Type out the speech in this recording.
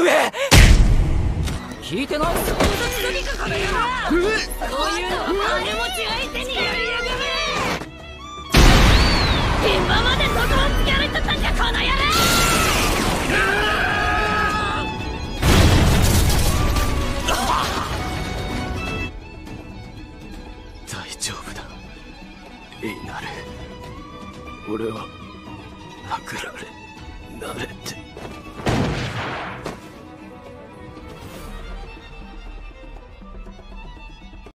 ねえべ。聞いてない。そういうのは金持ち相手にやりやがれ。今まで外をつけられてたんじゃこの野郎。なれ、俺はパクられ慣れて。